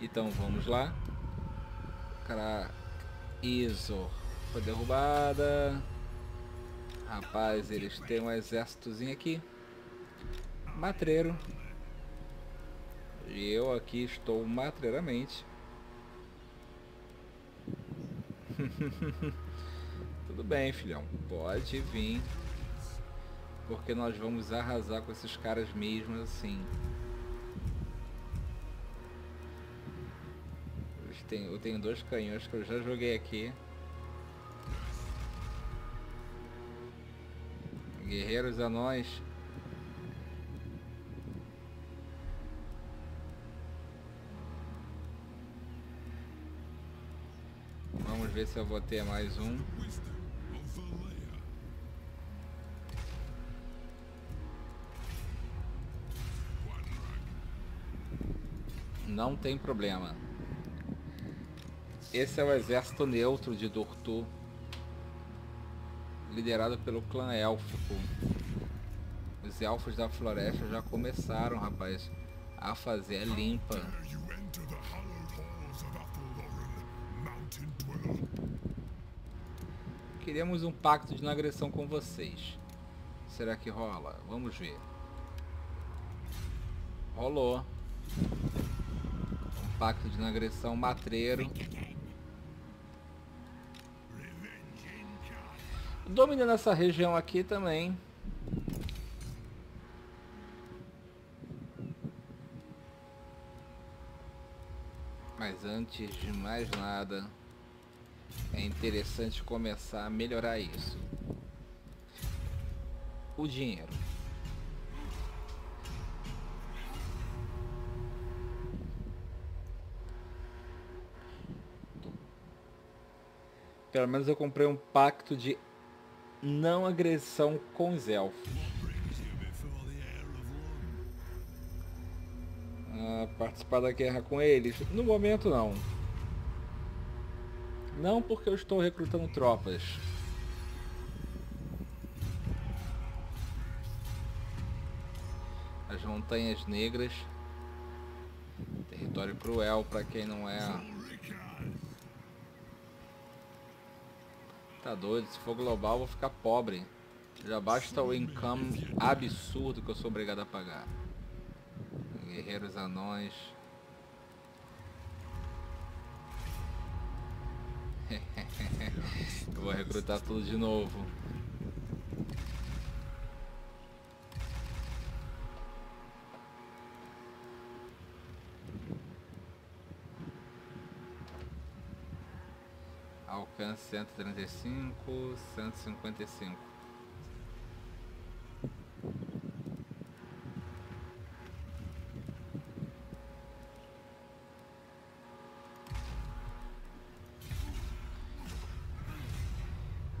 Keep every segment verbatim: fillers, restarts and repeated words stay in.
Então vamos lá. Caraca. Isso. Foi derrubada. Rapaz, eles têm um exércitozinho aqui. Matreiro. E eu aqui estou matreiramente. Tudo bem, filhão. Pode vir. Porque nós vamos arrasar com esses caras mesmo assim. Eu tenho dois canhões que eu já joguei aqui. Guerreiros anões. Vamos ver se eu vou ter mais um. Não tem problema. Esse é o exército neutro de Dorthou, liderado pelo clã Elfico. Os elfos da floresta já começaram, rapaz, a fazer a limpa. Queremos um pacto de não agressão com vocês. Será que rola? Vamos ver. Rolou. Um pacto de não agressão matreiro. Dominando essa região aqui também. Mas antes de mais nada, é interessante começar a melhorar isso. O dinheiro. Pelo menos eu comprei um pacto de não agressão com os elfos. Ah, participar da guerra com eles? No momento não. Não, porque eu estou recrutando tropas. As Montanhas Negras. Território cruel para quem não é... Tá doido, se for global eu vou ficar pobre. Já basta o income absurdo que eu sou obrigado a pagar. Guerreiros anões. Eu vou recrutar tudo de novo. Alcance cento e trinta e cinco, cento e cinquenta e cinco.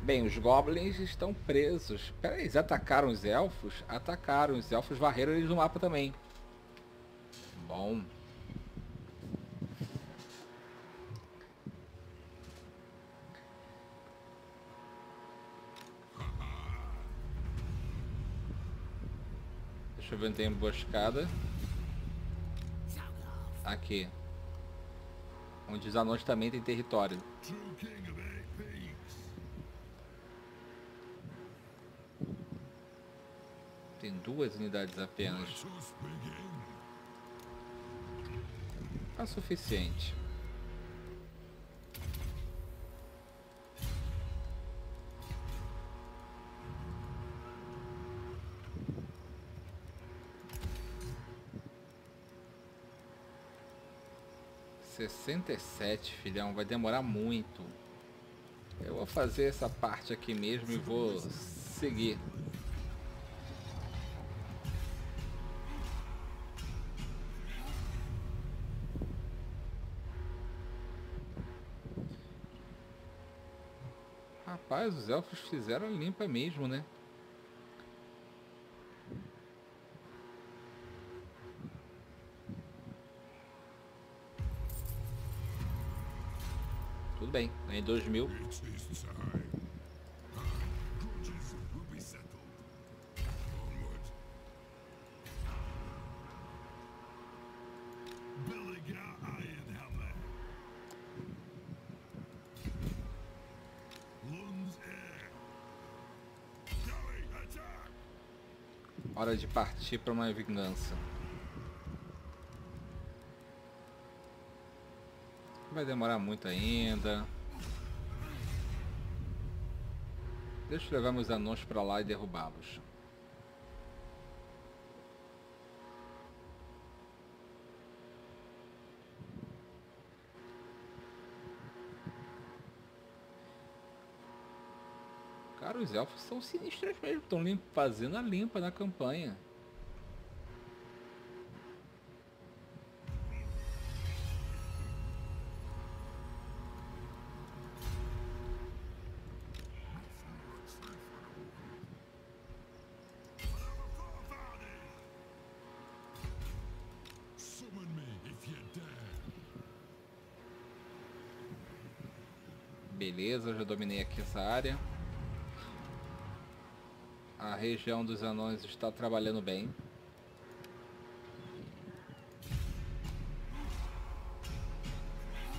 Bem, os goblins estão presos. Pera aí, eles atacaram os elfos? Atacaram os elfos, varreram eles no mapa também. Bom. Deixa eu ver, tem emboscada. Aqui. Onde os anões também tem território. Tem duas unidades apenas. É suficiente. sessenta e sete, filhão, vai demorar muito. Eu vou fazer essa parte aqui mesmo e vou seguir. Rapaz, os elfos fizeram a limpa mesmo, né? Tudo bem, em dois mil. Hora de partir para uma vingança. Vai demorar muito ainda. Deixa eu levar meus anões para lá e derrubá-los. Cara, os elfos são sinistros mesmo, estão fazendo a limpa na campanha. Beleza, já dominei aqui essa área. A região dos anões está trabalhando bem.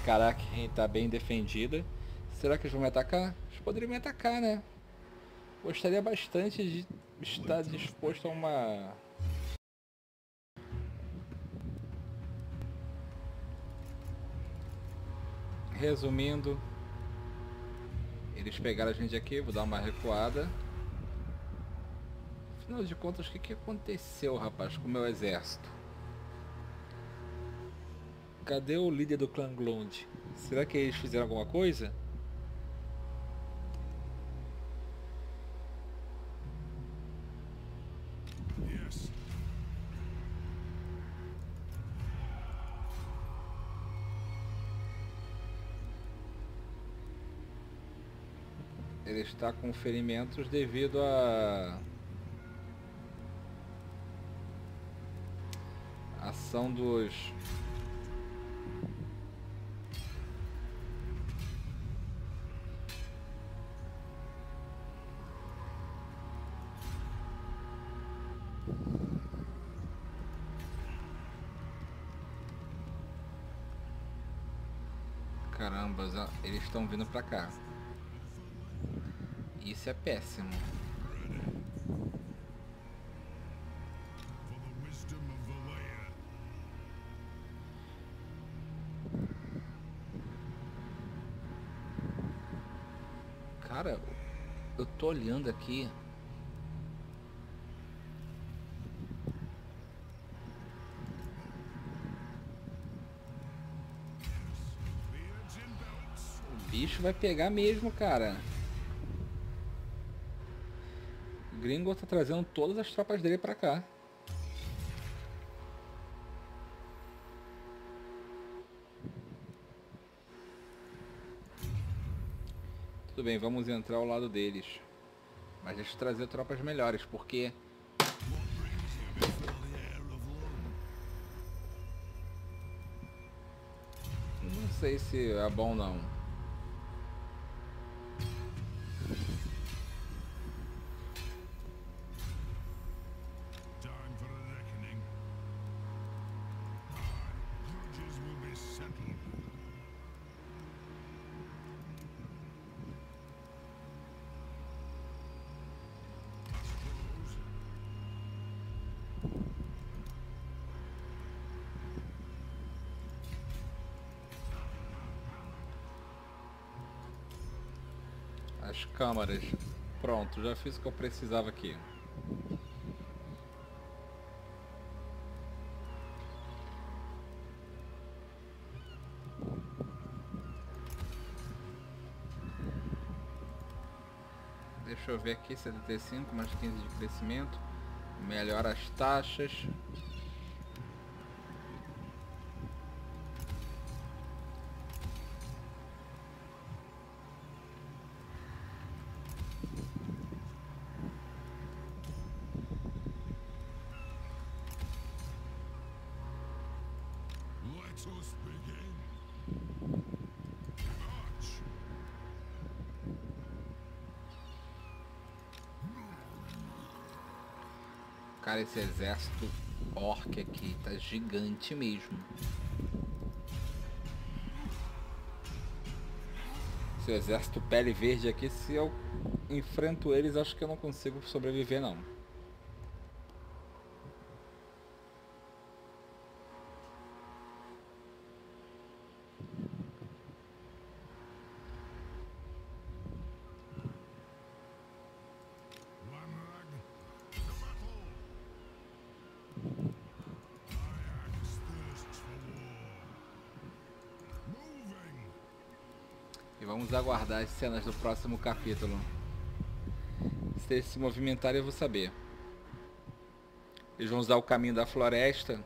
Caraca, está bem defendida. Será que eles vão me atacar? Eles poderiam me atacar, né? Gostaria bastante de estar disposto a uma... Resumindo, eles pegaram a gente aqui, vou dar uma recuada. Afinal de contas, o que, que aconteceu, rapaz, com o meu exército? Cadê o líder do clã Glonde? Será que eles fizeram alguma coisa? Sim. Ele está com ferimentos devido a... ação dos carambas, eles estão vindo pra cá. Isso é péssimo. Cara, eu tô olhando aqui. O bicho vai pegar mesmo, cara. O gringo tá trazendo todas as tropas dele pra cá. Tudo bem, vamos entrar ao lado deles, mas deixa eu trazer tropas melhores, porque... não sei se é bom não. As câmaras. Pronto, já fiz o que eu precisava aqui. Deixa eu ver aqui, setenta e cinco, mais quinze de crescimento. Melhora as taxas. Cara, esse exército orc aqui tá gigante mesmo. Esse exército pele verde aqui, se eu enfrento eles, acho que eu não consigo sobreviver não. E vamos aguardar as cenas do próximo capítulo. Se eles se movimentarem, eu vou saber. Eles vão usar o caminho da floresta.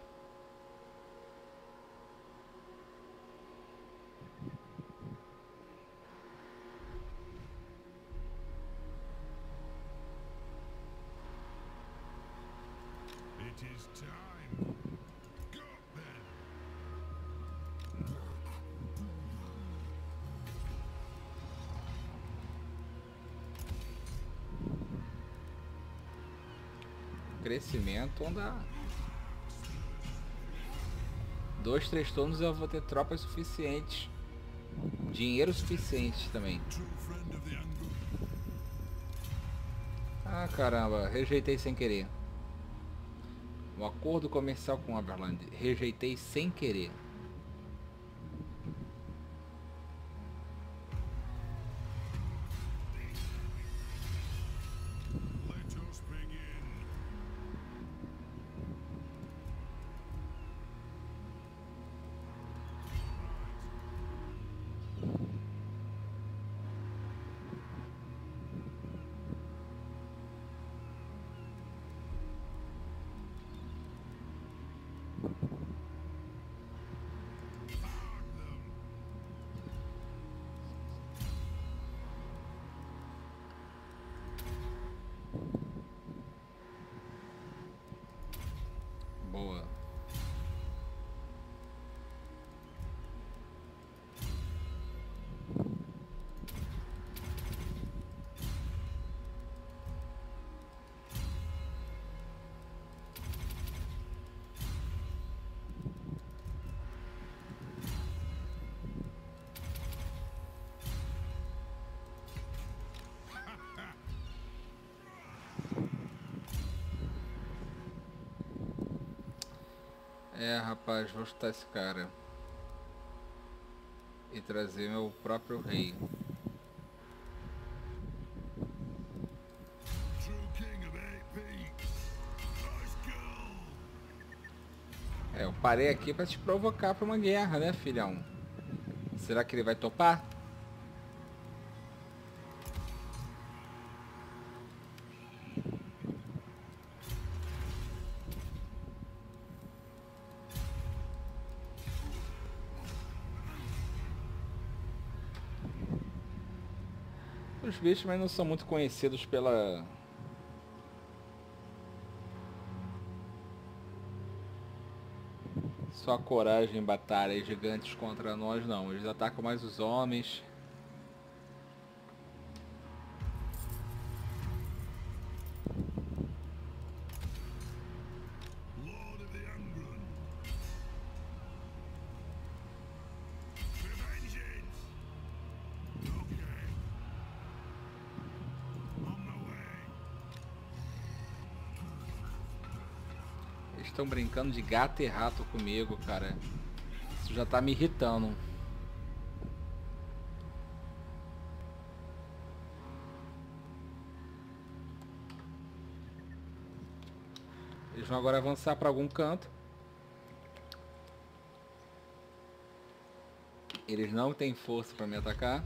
Crescimento, onda. Dois, três turnos eu vou ter tropas suficientes. Dinheiro suficiente também. Ah, caramba, rejeitei sem querer. O acordo comercial com Aberland. Rejeitei sem querer. Boa. É, rapaz, vou chutar esse cara e trazer meu próprio rei. É, eu parei aqui pra te provocar pra uma guerra, né, filhão? Será que ele vai topar? Os bichos, mas não são muito conhecidos pela... sua coragem em batalha, gigantes contra nós, não. Eles atacam mais os homens. Estão brincando de gato e rato comigo, cara. Isso já tá me irritando. Eles vão agora avançar para algum canto. Eles não têm força para me atacar.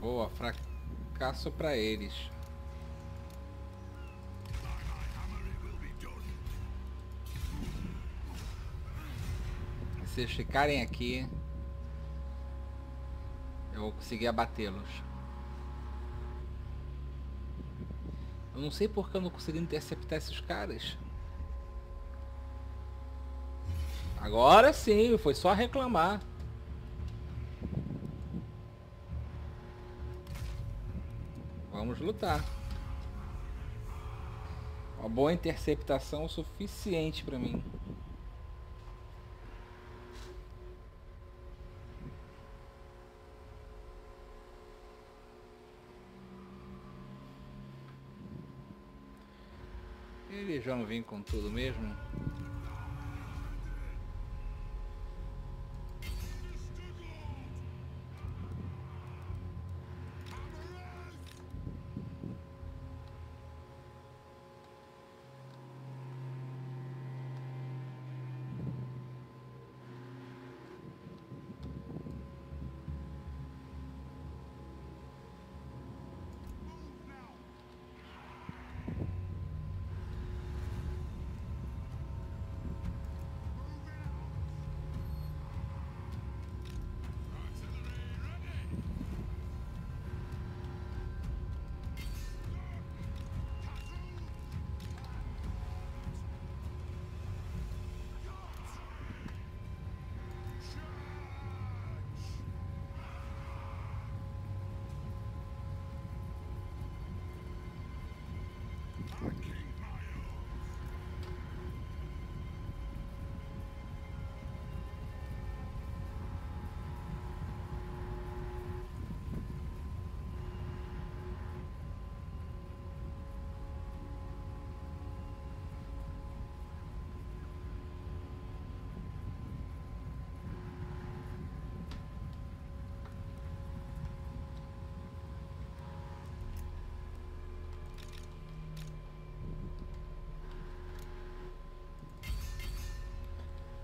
Boa, fracasso pra eles. Se eles ficarem aqui, Eu vou conseguir abatê-los. Eu não sei porque eu não consegui interceptar esses caras. Agora sim, foi só reclamar. Vamos lutar. Uma boa interceptação o suficiente para mim. Ele já não vem com tudo mesmo.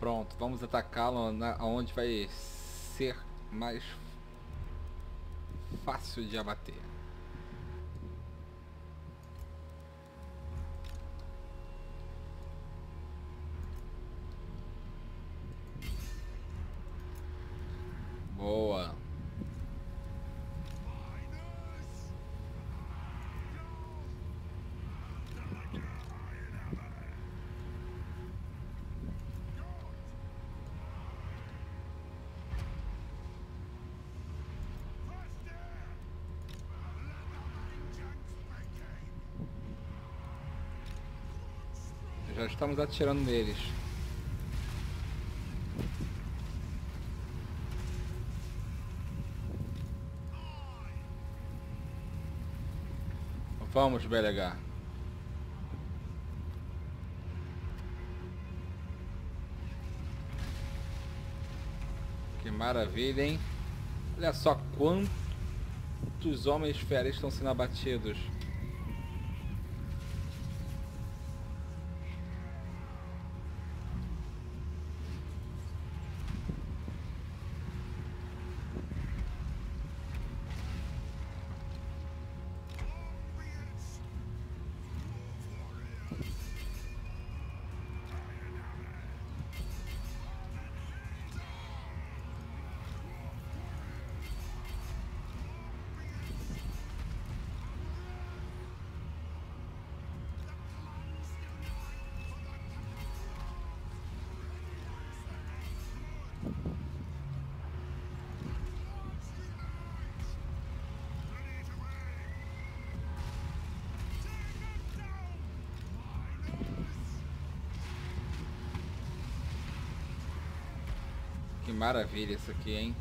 Pronto, vamos atacá-lo aonde vai ser mais fácil de abater. Boa. Já estamos atirando neles. Vamos, Belegar. Que maravilha, hein? Olha só quantos homens feras estão sendo abatidos. Que maravilha isso aqui, hein?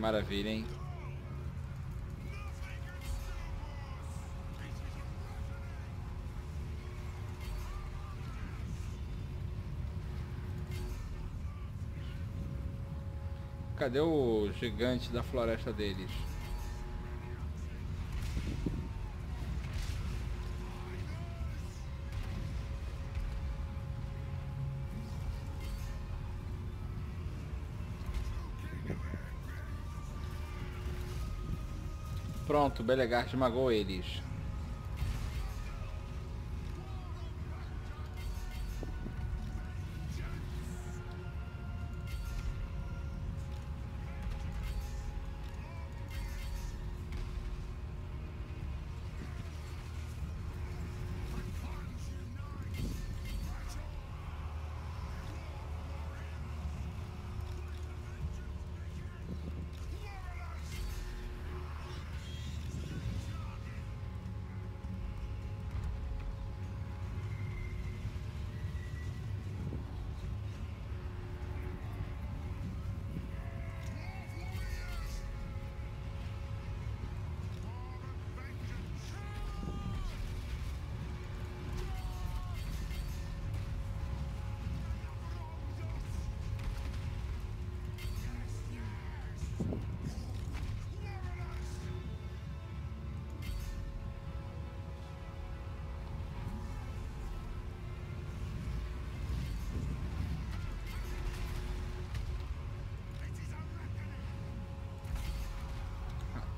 maravilha, hein? Cadê o gigante da floresta deles? Pronto, Belegar esmagou eles.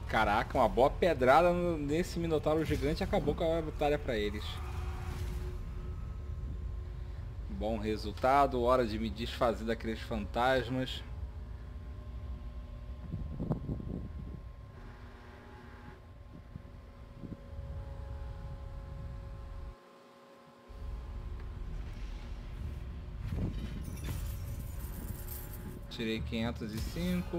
Caraca, uma boa pedrada nesse minotauro gigante acabou com a batalha para eles. Bom resultado, hora de me desfazer daqueles fantasmas. Tirei quinhentos e cinco...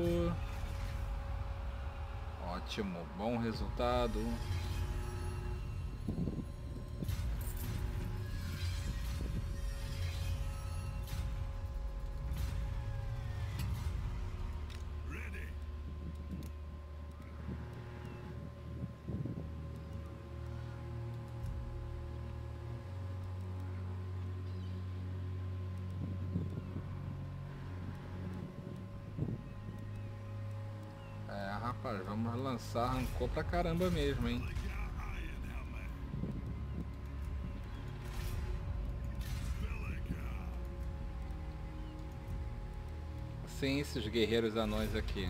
Ótimo, bom resultado. Rapaz, vamos lançar, arrancou pra caramba mesmo, hein? Sem esses guerreiros anões aqui.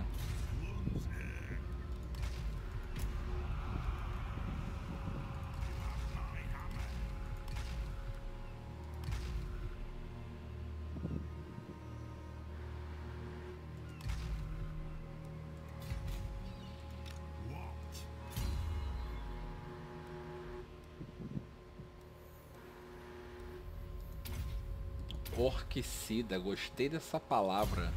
Orquicida, gostei dessa palavra.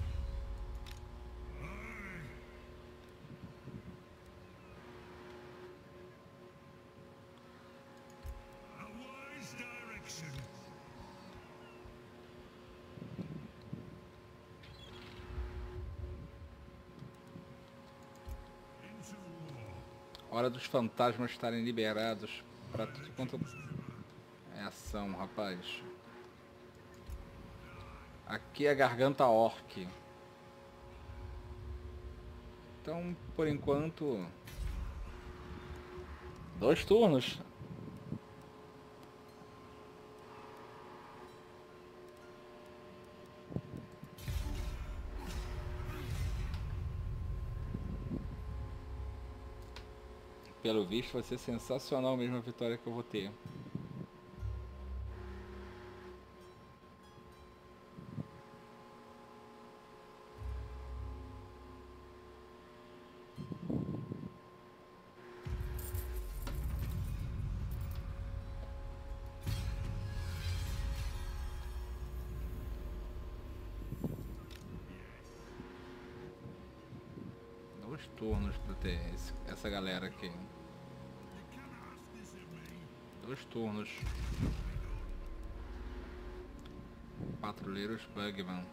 Hora dos fantasmas estarem liberados para tudo quanto é ação, rapaz. Aqui é a Garganta Orc. Então, por enquanto... Dois turnos. Pelo visto vai ser sensacional mesmo a vitória que eu vou ter. Turnos para ter esse, essa galera aqui. Dois turnos. Patrulheiros Bugman.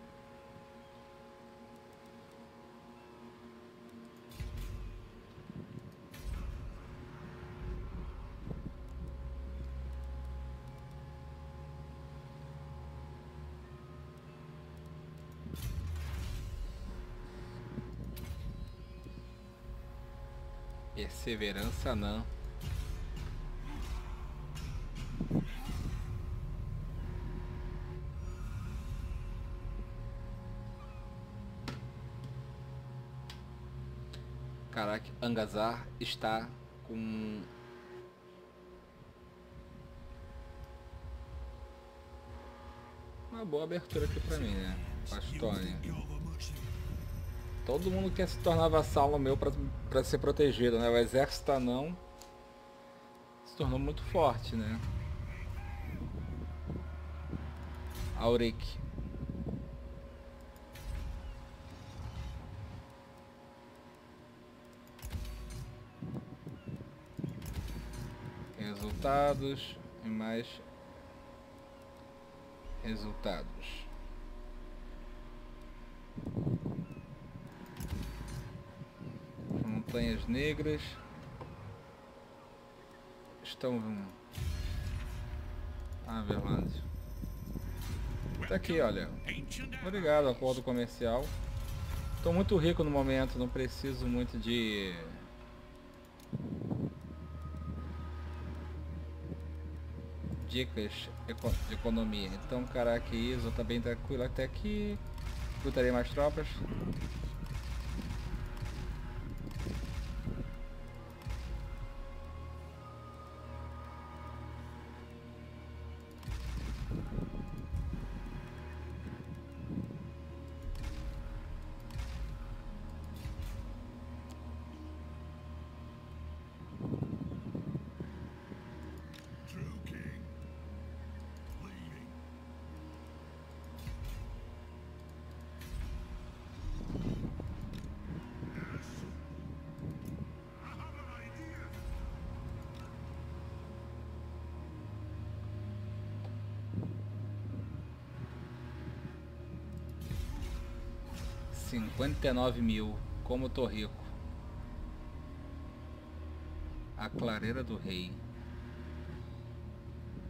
Perseverança não. Caraca, Angazar está com... uma boa abertura aqui pra mim, né? Bastone. Todo mundo quer se tornar vassalo meu pra, pra ser protegido, né? O exército anão se tornou muito forte, né? Auric. Resultados e mais resultados. As Montanhas Negras estão Averland. Tá aqui, olha. Obrigado, acordo comercial. Estou muito rico no momento, não preciso muito de... dicas de economia. Então, caraca, isso tá bem tranquilo até aqui. Lutarei mais tropas. cinquenta e nove mil, como tô rico. A clareira do rei.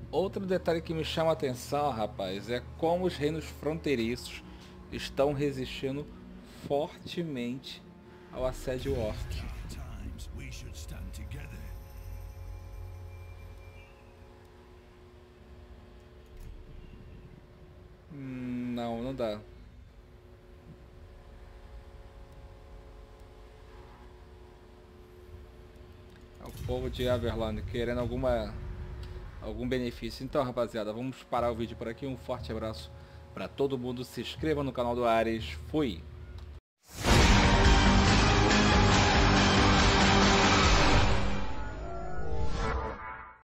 Outro detalhe que me chama a atenção, rapaz, é como os reinos fronteiriços estão resistindo fortemente ao assédio orc. Hum, não, não dá. O povo de Averland querendo alguma algum benefício. Então, rapaziada, vamos parar o vídeo por aqui. Um forte abraço para todo mundo. Se inscreva no canal do Ares. Fui!